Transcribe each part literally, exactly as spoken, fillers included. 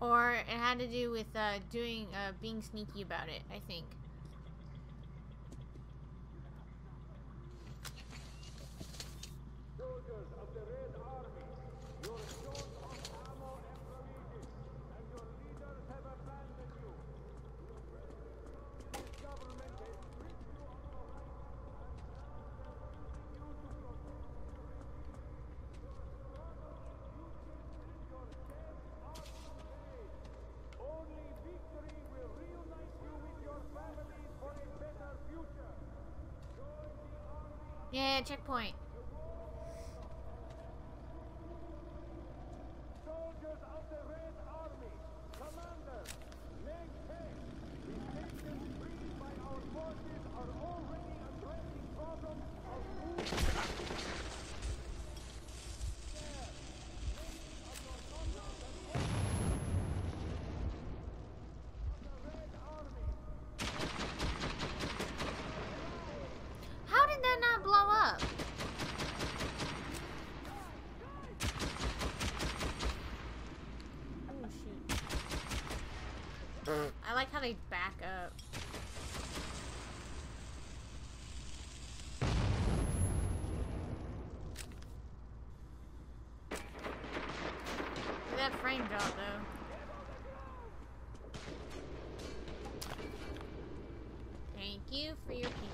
Or it had to do with uh, doing uh, being sneaky about it, I think. Yeah, checkpoint. Soldiers of the Red Army, Commander, make haste. The nations freed by our forces are already addressing problems of food. There, nations of your comrades and all the Red Army. How did that not blow up? I like how they back up. Look at that frame drop, though. Thank you for your patronage.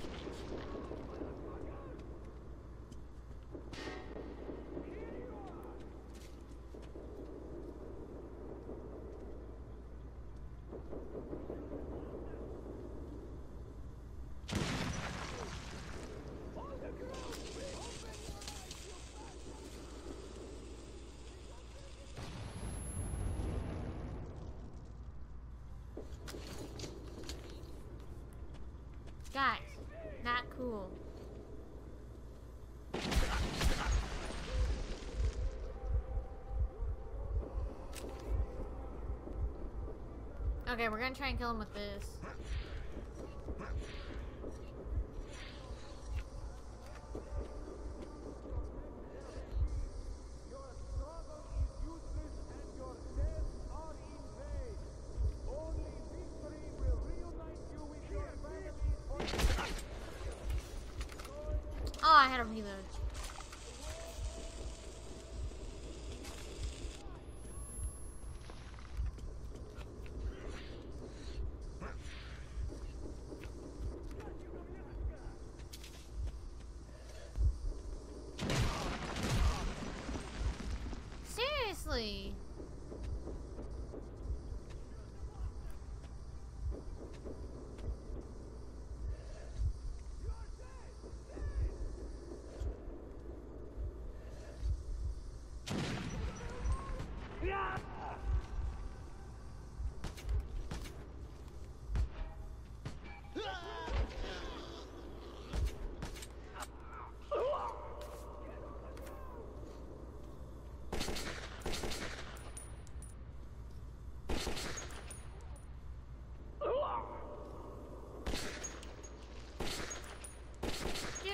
Guys, not cool. Okay, we're gonna try and kill him with this. Oh, I had a reload. Seriously?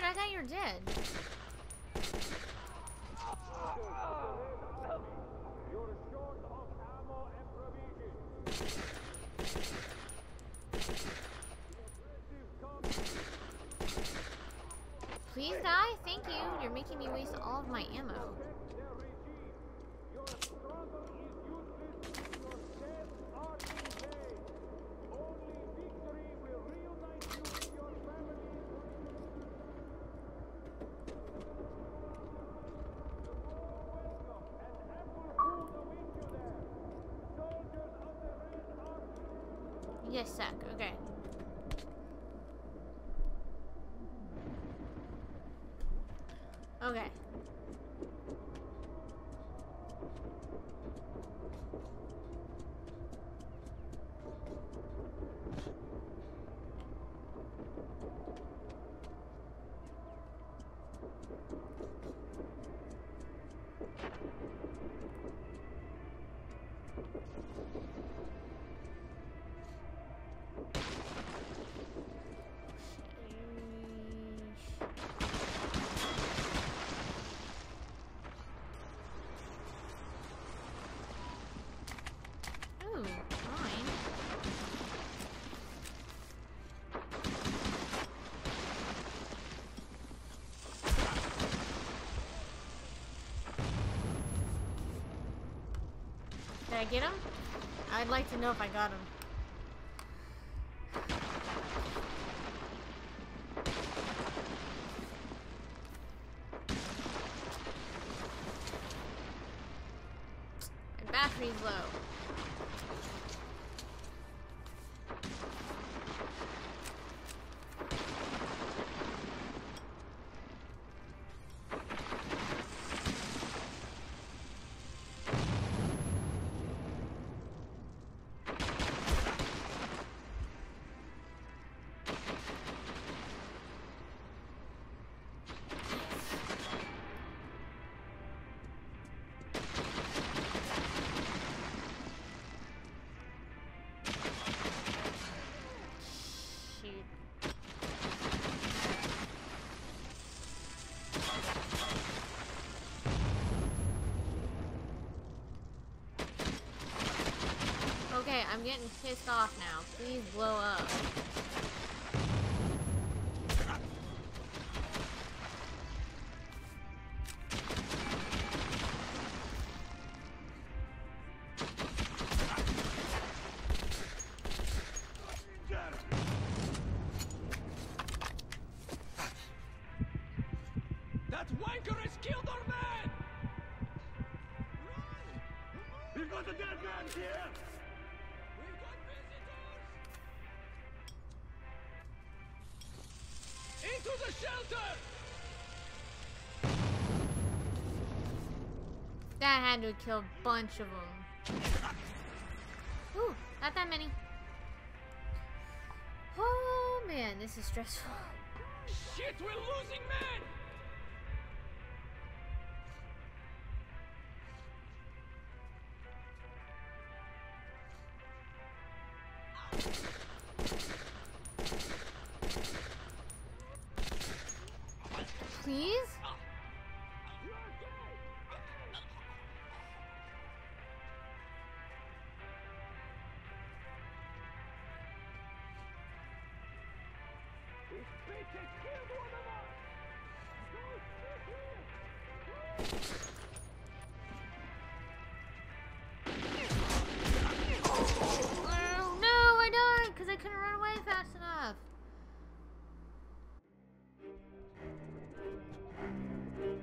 I thought you were dead. You're short of ammo and provisions. Please die? Thank you. You're making me waste all of my ammo. Yes, sack. Okay. Okay. I get him? I'd like to know if I got him. My battery's low. Okay, I'm getting pissed off now. Please blow up. That wanker has killed our man! Run! We've got a dead man here! Into the shelter! That had to kill a bunch of them. Ooh, not that many. Oh man, this is stressful. Shit, we're losing men! Please? Oh, no, I died because I couldn't run away fast enough. Thank you.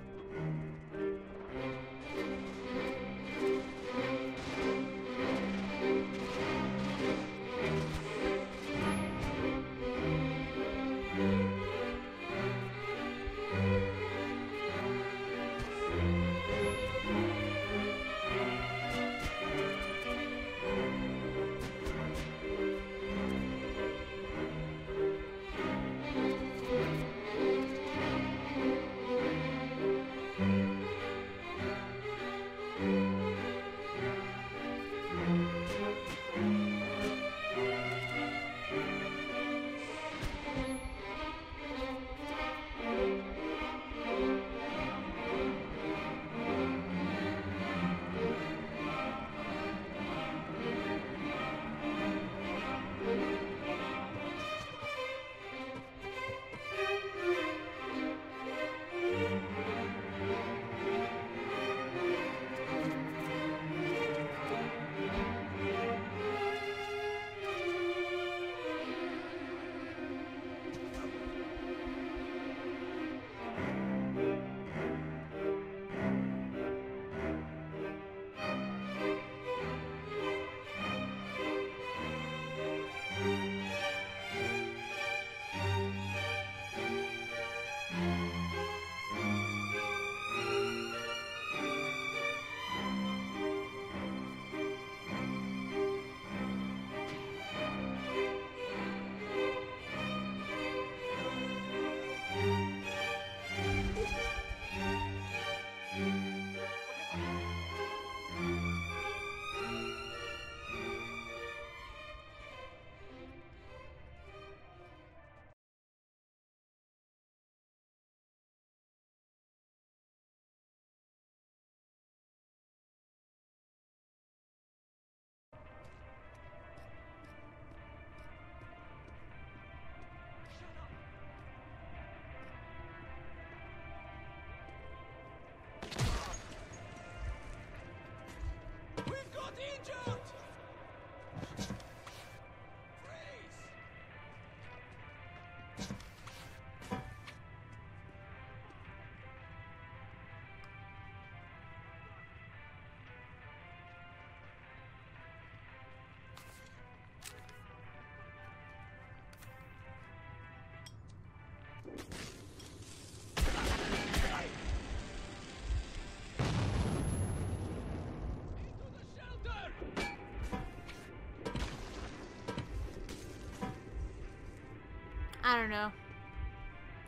I don't know.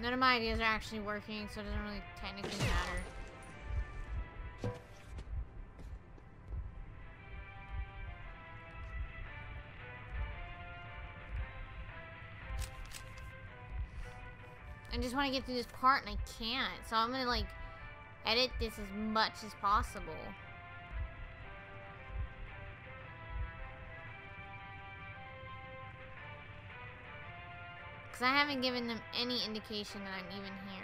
None of my ideas are actually working, so it doesn't really technically matter. I just want to get through this part and I can't. So I'm going to like edit this as much as possible. Because I haven't given them any indication that I'm even here.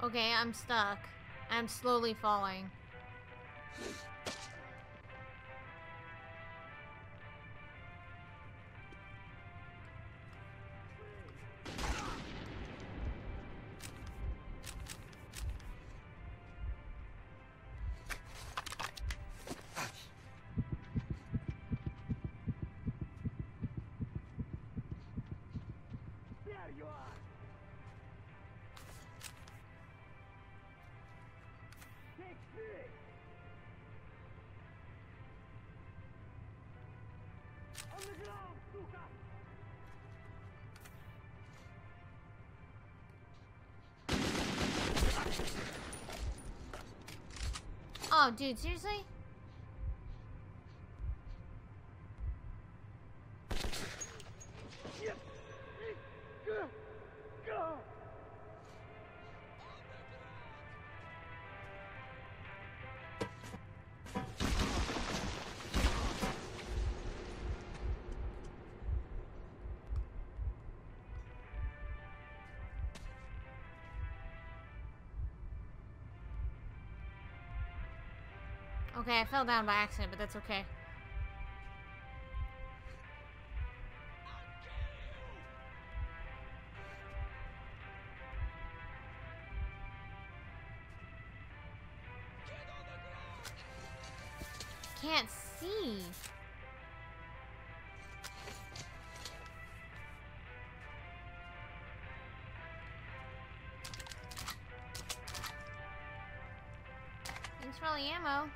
Okay, I'm stuck. I'm slowly falling. Oh, dude, seriously? Okay, I fell down by accident, but that's okay. Can't see. Thanks for all the ammo.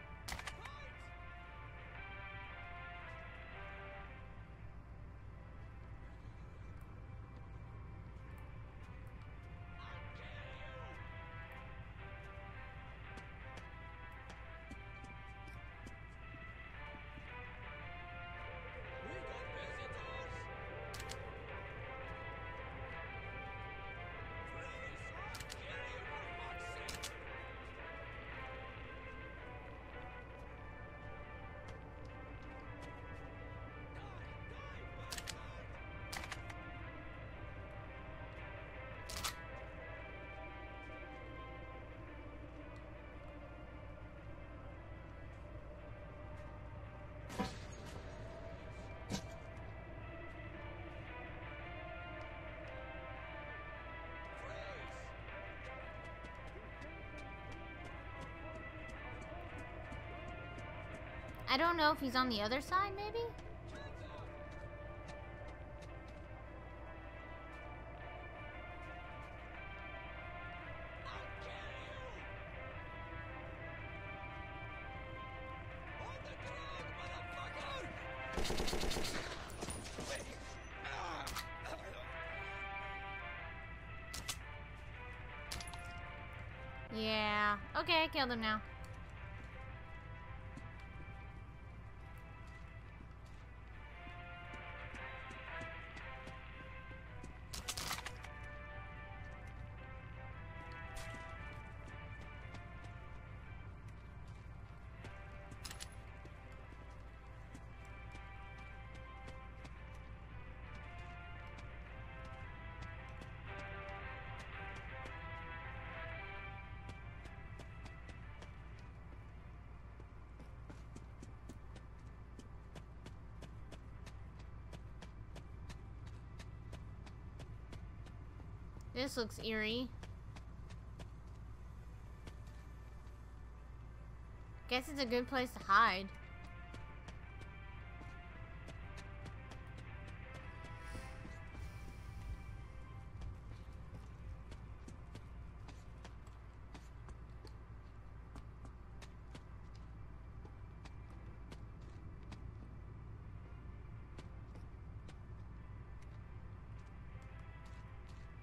I don't know if he's on the other side, maybe? Yeah. Okay, I killed him now. This looks eerie. Guess it's a good place to hide.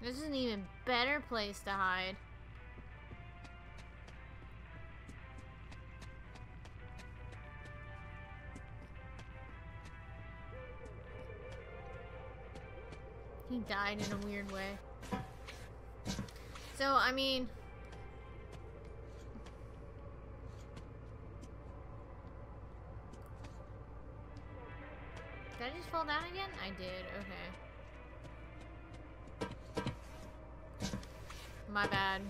This is an even better place to hide. He died in a weird way. So, I mean... Did I just fall down again? I did, okay. My bad.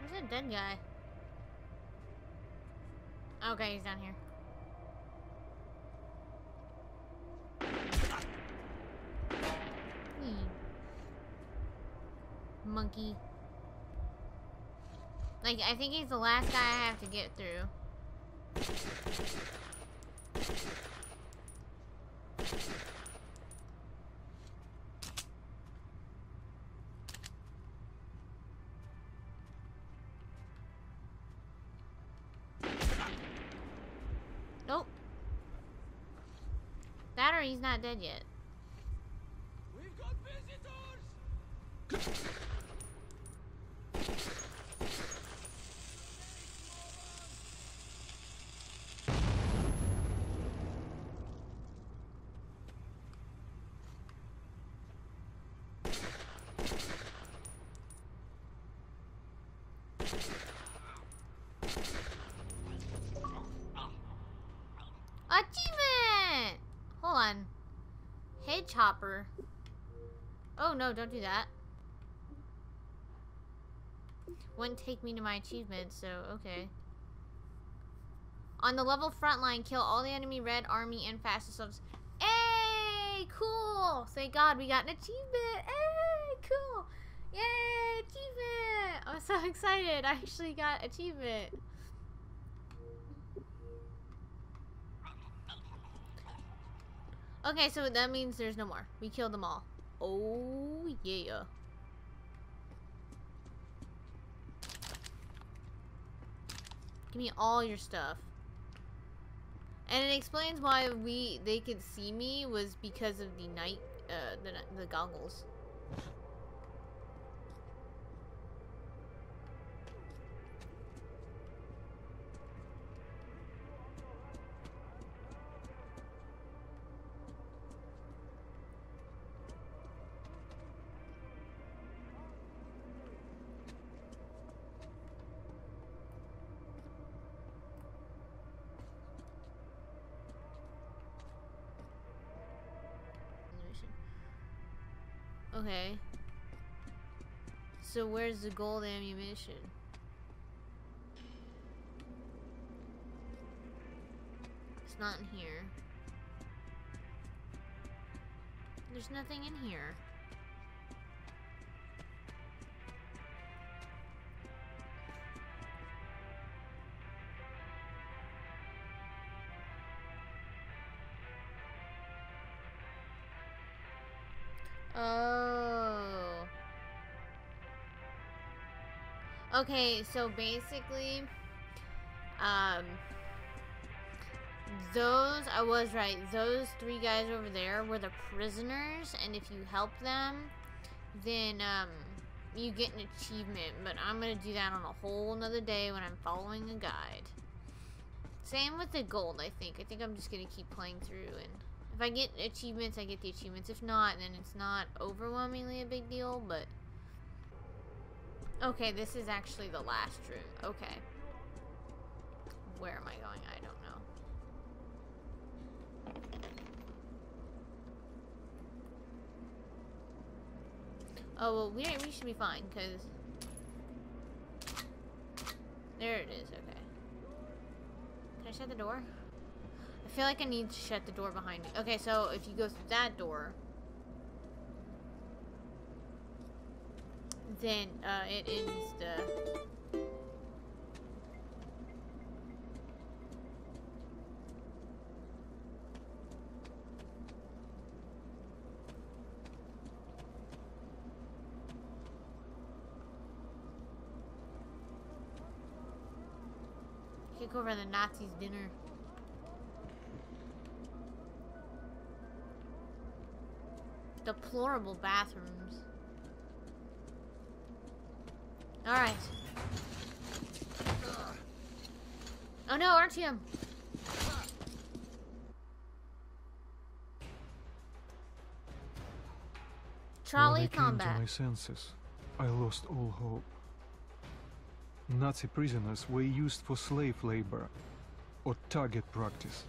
There's a dead guy. Okay, he's down here. Hmm. Monkey. Like, I think he's the last guy I have to get through. Nope. That or he's not dead yet. We've got visitors! Achievement! Hold on. Head chopper. Oh no, don't do that. Wouldn't take me to my achievement, so okay. On the level frontline, kill all the enemy red army and fastest subs. Hey, cool! Thank God we got an achievement. Hey, cool! Yay, achievement! I'm so excited. I actually got achievement. Okay, so that means there's no more. We killed them all. Oh, yeah. Give me all your stuff. And it explains why we they could see me was because of the night, uh, the, the goggles. Okay. So where's the gold ammunition? It's not in here. There's nothing in here. Oh. Okay, so basically, um, those, I was right, those three guys over there were the prisoners, and if you help them, then, um, you get an achievement, but I'm gonna do that on a whole nother day when I'm following a guide. Same with the gold, I think. I think I'm just gonna keep playing through and... If I get achievements, I get the achievements. If not, then it's not overwhelmingly a big deal, but... Okay, this is actually the last room. Okay. Where am I going? I don't know. Oh, well, we, we should be fine, because There it is, okay. Can I shut the door? I feel like I need to shut the door behind me. Okay, so if you go through that door, then uh, it ends the... Kick over the Nazis' dinner. Deplorable bathrooms. Alright. Oh no, R T M! Trolley when I combat. Came to my senses, I lost all hope. Nazi prisoners were used for slave labor or target practice.